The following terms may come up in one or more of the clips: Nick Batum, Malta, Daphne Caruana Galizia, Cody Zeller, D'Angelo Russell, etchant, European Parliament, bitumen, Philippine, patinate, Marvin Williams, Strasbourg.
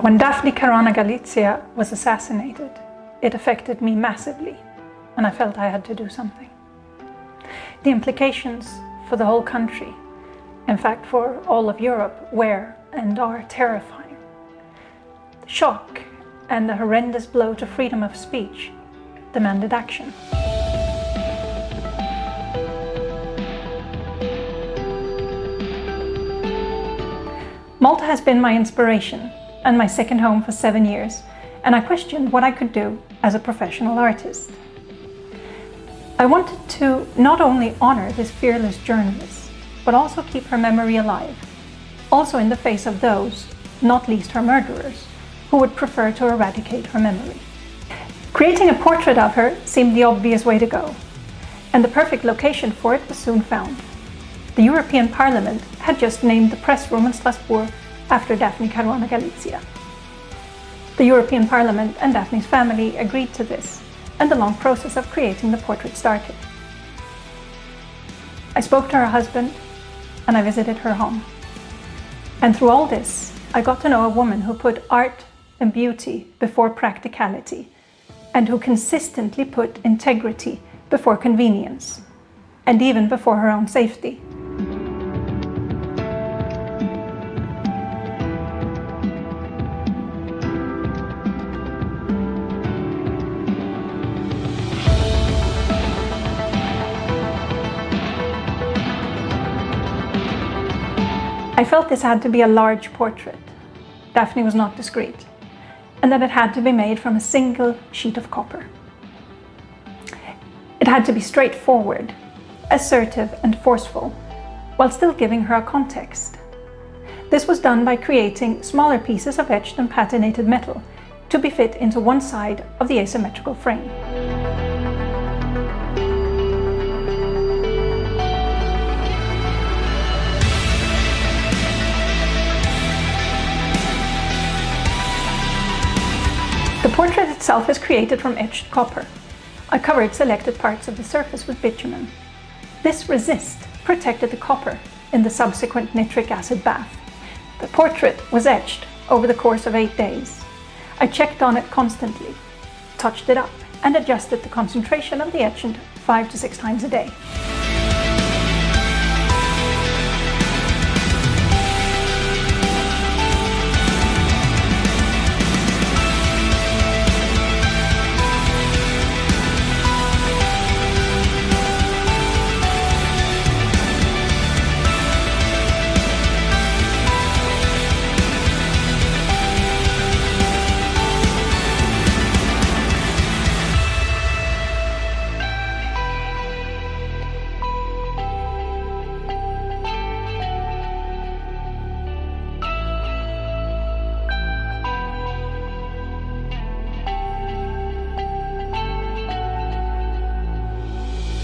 When Daphne Caruana Galizia was assassinated, it affected me massively, and I felt I had to do something. The implications for the whole country, in fact for all of Europe, were and are terrifying. The shock and the horrendous blow to freedom of speech demanded action. Malta has been my inspiration and my second home for 7 years, and I questioned what I could do as a professional artist. I wanted to not only honor this fearless journalist, but also keep her memory alive, also in the face of those, not least her murderers, who would prefer to eradicate her memory. Creating a portrait of her seemed the obvious way to go, and the perfect location for it was soon found. The European Parliament had just named the press room in Strasbourg after Daphne Caruana Galizia. The European Parliament and Daphne's family agreed to this, and the long process of creating the portrait started. I spoke to her husband, and I visited her home. And through all this, I got to know a woman who put art and beauty before practicality, and who consistently put integrity before convenience, and even before her own safety. I felt this had to be a large portrait. Daphne was not discreet, and that it had to be made from a single sheet of copper. It had to be straightforward, assertive and forceful, while still giving her a context. This was done by creating smaller pieces of etched and patinated metal to be fit into one side of the asymmetrical frame. The portrait itself is created from etched copper. I covered selected parts of the surface with bitumen. This resist protected the copper in the subsequent nitric acid bath. The portrait was etched over the course of 8 days. I checked on it constantly, touched it up, and adjusted the concentration of the etchant 5 to 6 times a day.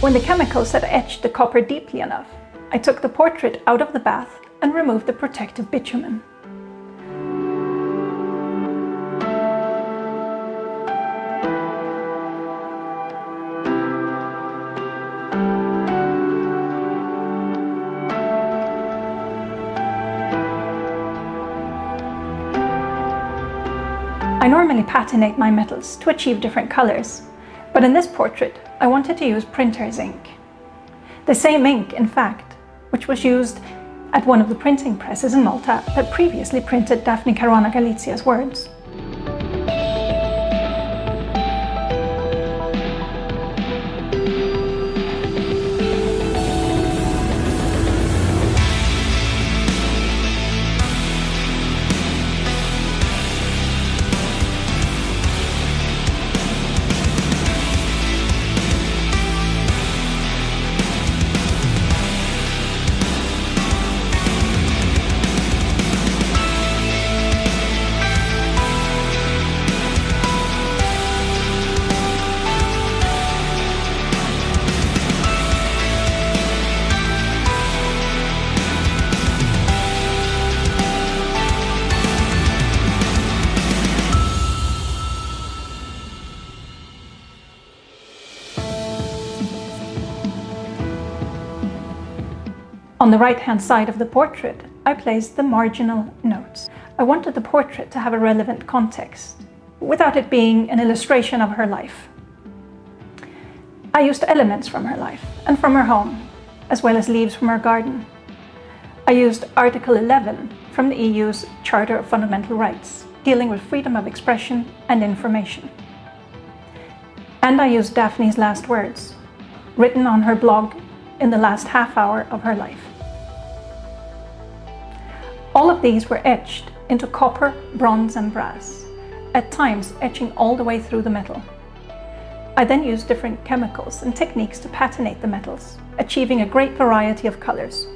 When the chemicals had etched the copper deeply enough, I took the portrait out of the bath and removed the protective bitumen. I normally patinate my metals to achieve different colors, but in this portrait, I wanted to use printer's ink. The same ink, in fact, which was used at one of the printing presses in Malta that previously printed Daphne Caruana Galizia's words. On the right-hand side of the portrait, I placed the marginal notes, a I wanted the portrait to have a relevant context, without it being an illustration of her life. I used elements from her life and from her home, as well as leaves from her garden. I used Article 11 from the EU's Charter of Fundamental Rights, dealing with freedom of expression and information. And I used Daphne's last words, written on her blog in the last half hour of her life. All of these were etched into copper, bronze and brass, at times etching all the way through the metal. I then used different chemicals and techniques to patinate the metals, achieving a great variety of colors.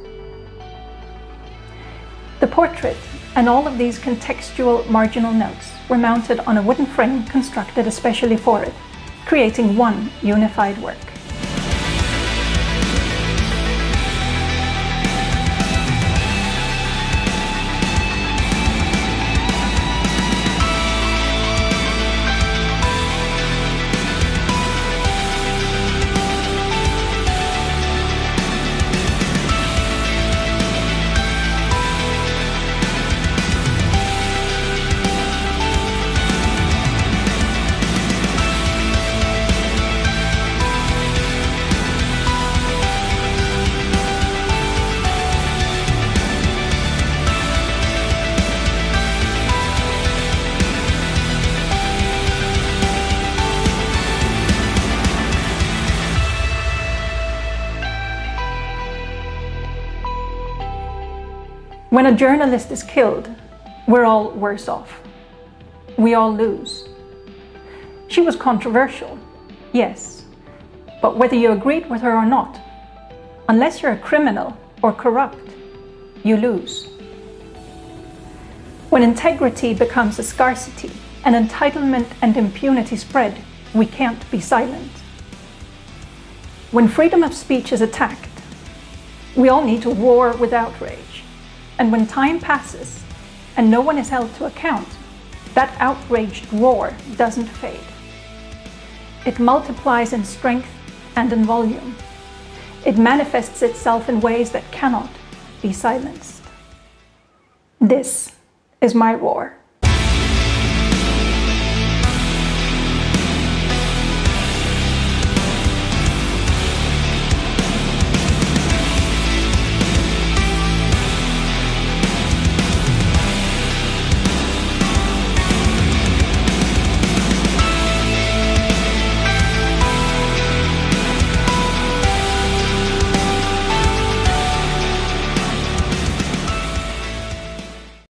The portrait and all of these contextual marginal notes were mounted on a wooden frame constructed especially for it, creating one unified work. When a journalist is killed, we're all worse off. We all lose. She was controversial, yes, but whether you agreed with her or not, unless you're a criminal or corrupt, you lose. When integrity becomes a scarcity and entitlement and impunity spread, we can't be silent. When freedom of speech is attacked, we all need to roar with outrage. And when time passes and no one is held to account, that outraged roar doesn't fade. It multiplies in strength and in volume. It manifests itself in ways that cannot be silenced. This is my roar.